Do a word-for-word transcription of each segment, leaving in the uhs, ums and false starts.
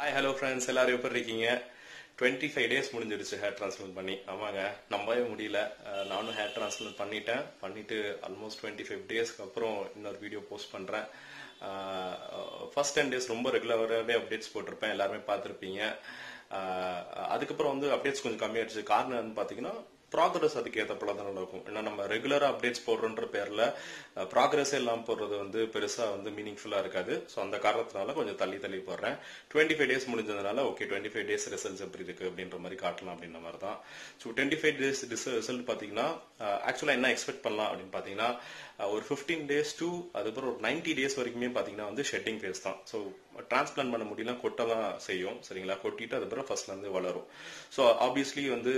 Hi, hello friends. Hello, you are twenty-five days முடிஞ்சிருச்சு hair transplant பண்ணி. ஆமாங்க, நம்பவே முடியல. நானும் hair transplant பண்ணிட்டேன். பண்ணிட்டு almost twenty-five days க்கு அப்புறம் இன்னொரு வீடியோ போஸ்ட் பண்றேன். First ten days ரொம்ப ரெகுலராவே அப்டேட்ஸ் போட்டுருப்பேன். எல்லாரும் பார்த்திருப்பீங்க. அதுக்கு அப்புறம் வந்து அப்டேட்ஸ் கொஞ்சம் கம்மியாயிருச்சு. காரணம் என்னன்னு பாத்தீங்கன்னா progress அதுக்கு ஏத்தப்பல தான் நடக்கும். ஏன்னா நம்ம ரெகுலரா அப்டேட்ஸ் போடுறன்ற பேர்ல progress எல்லாம் போடுறது வந்து பெருசா வந்து மீனிங்ஃபுல்லா இருக்காது. சோ அந்த காரணத்தினால கொஞ்சம் தள்ளி தள்ளி போடுறேன். twenty-five days முடிஞ்சதனால ஓகே twenty-five days ரிசல்ட்ஸ் எப்படி இருக்கு அப்படின்ற மாதிரி காட்டலாம் அப்படின்ற மாதிரி தான். சோ twenty-five days ரிசல்ட் பாத்தீங்கன்னா एक्चुअली என்ன எக்ஸ்பெக்ட் பண்ணலாம் அப்படினு பாத்தீங்கன்னா ஒரு fifteen days to அதுக்கு ஒரு ninety days வரைக்குமே பாத்தீங்கன்னா வந்து ஷெட்டிங் ஃபேஸ் தான். சோ டிரான்ஸ்பிளான்ட் பண்ண முடியல கொட்டலாம் செய்யும். சரிங்களா? கொட்டிட்டு அதுக்கு ஃபர்ஸ்ட்ல இருந்து வளரும். சோ obviously வந்து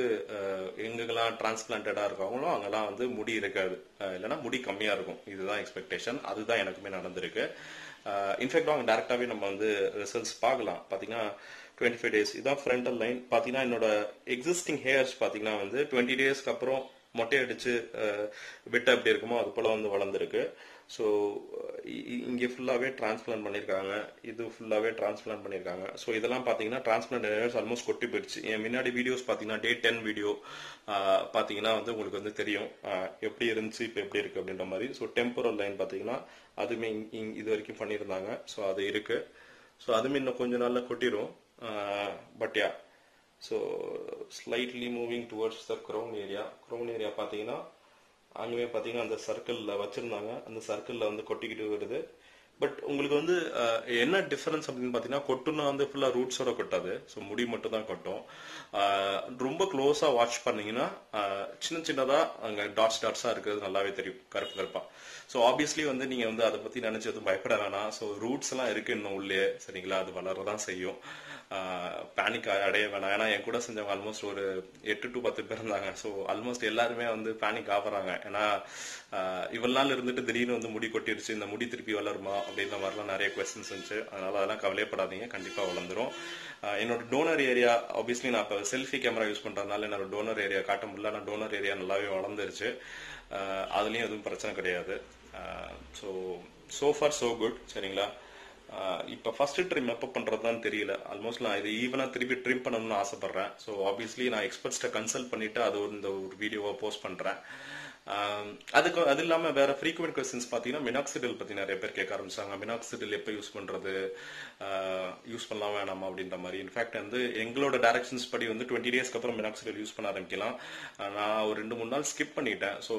எங்க டிரான்ஸ்பிளான்டடா இருக்காங்களோ அங்கெல்லாம் வந்து முடி இருக்காது, இல்லைன்னா முடி கம்மியா இருக்கும். இதுதான் எக்ஸ்பெக்டேஷன். அதுதான் எனக்குமே நடந்திருக்கு. இன்ஃபேக்ட் அவங்க டேரக்டாவே நம்ம வந்து ரிசல்ட்ஸ் பார்க்கலாம். பாத்தீங்கன்னா டுவெண்ட்டி ஃபைவ் டேஸ் இதான் ஃப்ரண்டல் லைன். பாத்தீங்கன்னா என்னோட எக்ஸிஸ்டிங் ஹேர்ஸ் பாத்தீங்கன்னா வந்து டுவெண்ட்டி டேஸ்க்கு அப்புறம் மொட்டை அடிச்சு விட்டு அப்படி இருக்குமோ அது போல வந்து வளர்ந்துருக்கு. ஸோ இங்கே ஃபுல்லாகவே டிரான்ஸ்பிளான்ட் பண்ணியிருக்காங்க. இது ஃபுல்லாகவே டிரான்ஸ்பிளான்ட் பண்ணியிருக்காங்க. ஸோ இதெல்லாம் பார்த்தீங்கன்னா டிரான்ஸ்பிளான்ட் ஹேர்ஸ் ஆல்மோஸ்ட் கொட்டி போயிடுச்சு. என் முன்னாடி வீடியோஸ் பார்த்தீங்கன்னா டே டென் வீடியோ பார்த்தீங்கன்னா வந்து உங்களுக்கு வந்து தெரியும் எப்படி இருந்துச்சு இப்போ எப்படி இருக்குது அப்படின்ற மாதிரி. ஸோ டெம்பரல் லைன் பார்த்தீங்கன்னா அதுவுமே இது வரைக்கும் பண்ணியிருந்தாங்க. ஸோ அது இருக்குது. ஸோ அதுவுமே இன்னும் கொஞ்சம் நாளில் கொட்டிடும். But yeah so slightly moving towards the crown area. Crown area பார்த்தீங்கன்னா அங்கேயுமே பார்த்தீங்கன்னா அந்த சர்க்கிளில் வச்சுருந்தாங்க. அந்த சர்க்கிளில் வந்து கொட்டிக்கிட்டு வருது. பட் உங்களுக்கு வந்து என்ன டிஃபரன்ஸ் அப்படின்னு பார்த்தீங்கன்னா கொட்டுன்னா வந்து ஃபுல்லாக ரூட்ஸோட கொட்டாது. ஸோ முடி மட்டும் தான் கொட்டும். ரொம்ப க்ளோஸாக வாட்ச் பண்ணிங்கன்னா சின்ன சின்னதாக அங்கே டாட்ஸ் டாட்ஸாக இருக்கிறது நல்லாவே தெரியும், கருப்பு கருப்பாக. ஸோ ஆப்வியஸ்லி வந்து நீங்கள் வந்து அதை பற்றி நினச்சி எதுவும் பயப்பட வேணாம். ஸோ ரூட்ஸ் எல்லாம் இருக்குது இன்னும் உள்ளே. சரிங்களா? அது வளரதான் செய்யும். பேனிக் அடைய வேணாம். ஏன்னா என் கூட செஞ்சவங்க ஆல்மோஸ்ட் ஒரு எட்டு டு பத்து பேர் இருந்தாங்க. ஸோ ஆல்மோஸ்ட் எல்லாருமே வந்து பேனிக் ஆகுறாங்க. ஏன்னா இவ்வளவு நாள் இருந்துட்டு திடீர்னு வந்து முடி கொட்டிடுச்சு, இந்த முடி திருப்பி வளருமா அப்படின்ற மாதிரிலாம் நிறைய கொஸ்டின்ஸ் இருந்துச்சு. அதனால அதெல்லாம் கவலைப்படாதீங்க, கண்டிப்பாக வளர்ந்துடும். என்னோட டோனர் ஏரியா ஆப்வியஸ்லி நான் இப்போ செல்ஃபி கேமரா யூஸ் பண்ணுறதுனால என்னோட டோனர் ஏரியா காட்ட முடியல. ஆனால் டோனர் ஏரியா நல்லாவே வளர்ந்துருச்சு. அதுலேயும் எதுவும் பிரச்சனை கிடையாது. So so far so good. சரிங்களா? இப்போ ஃபர்ஸ்ட் ட்ரிம் எப்போ பண்றதுதான் தெரியல. ஆல்மோஸ்ட் நான் இது ஈவனா திருப்பி ட்ரிம் பண்ணணும்னு ஆசைப்படுறேன். ஸோ ஆப்வியஸ்லி நான் எக்ஸ்பர்ட்ஸ்ட கன்சல்ட் பண்ணிட்டு அது இந்த ஒரு வீடியோவை போஸ்ட் பண்றேன். அதுக்கு அது இல்லாமல் வேற ஃப்ரீக்வெண்ட் கொஸ்டின்ஸ் பார்த்தீங்கன்னா மினாக்சிடில் பற்றி நிறைய பேர் கேட்க ஆரம்பிச்சாங்க. மினாக்சிடில் எப்போ யூஸ் பண்ணுறது, யூஸ் பண்ணலாம் வேணாமா அப்படின்ற மாதிரி. இன்ஃபேக்ட் வந்து எங்களோட டைரக்ஷன்ஸ் படி வந்து டுவெண்ட்டி டேஸ்க்கு அப்புறம் மினாக்சிடில் யூஸ் பண்ண ஆரம்பிக்கலாம். நான் ஒரு ரெண்டு மூணு நாள் ஸ்கிப் பண்ணிட்டேன். ஸோ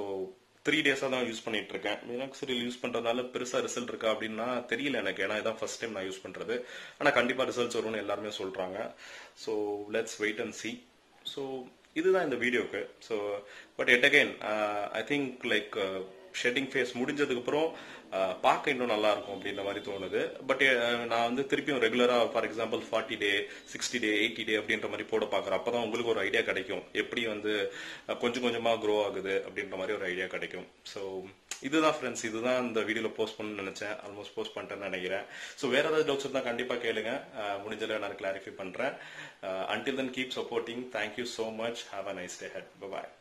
த்ரீ டேஸாக தான் யூஸ் பண்ணிட்டு இருக்கேன். மினாக்சிடில் யூஸ் பண்ணுறதுனால பெருசாக ரிசல்ட் இருக்கா அப்படின்னா தெரியல எனக்கு. ஏன்னா இதான் ஃபர்ஸ்ட் டைம் நான் யூஸ் பண்ணுறது. ஆனால் கண்டிப்பாக ரிசல்ட்ஸ் வரும்னு எல்லாருமே சொல்கிறாங்க. So let's wait and see. So இதுதான் இந்த வீடியோக்கு. So but yet again I think like shedding phase முடிஞ்சதுக்கு அப்புறம் பார்க்க இன்னும் நல்லா இருக்கும் அப்படின்ற மாதிரி தோணுது. பட் நான் வந்து திருப்பியும் ரெகுலரா for example forty day sixty day eighty day அப்படின்ற மாதிரி போட பாக்குறேன். அப்பதான் உங்களுக்கு ஒரு ஐடியா கிடைக்கும் எப்படி வந்து கொஞ்சம் கொஞ்சமா க்ரோ ஆகுது அப்படின்ற மாதிரி ஒரு ஐடியா கிடைக்கும். ஸோ இதுதான் ஃப்ரெண்ட்ஸ், இதுதான் இந்த வீடியோல போஸ்ட் பண்ணணும்னு நினைச்சேன். ஆல்மோஸ்ட் போஸ்ட் பண்ணிட்டேன்னு நினைக்கிறேன். ஸோ வேற ஏதாவது டவுட்ஸ் இருந்தால் கண்டிப்பா கேளுங்க. முடிஞ்சதை நான் கிளாரிஃபை பண்றேன். Until then keep supporting. Thank you so much. Have a nice day ahead. Bye.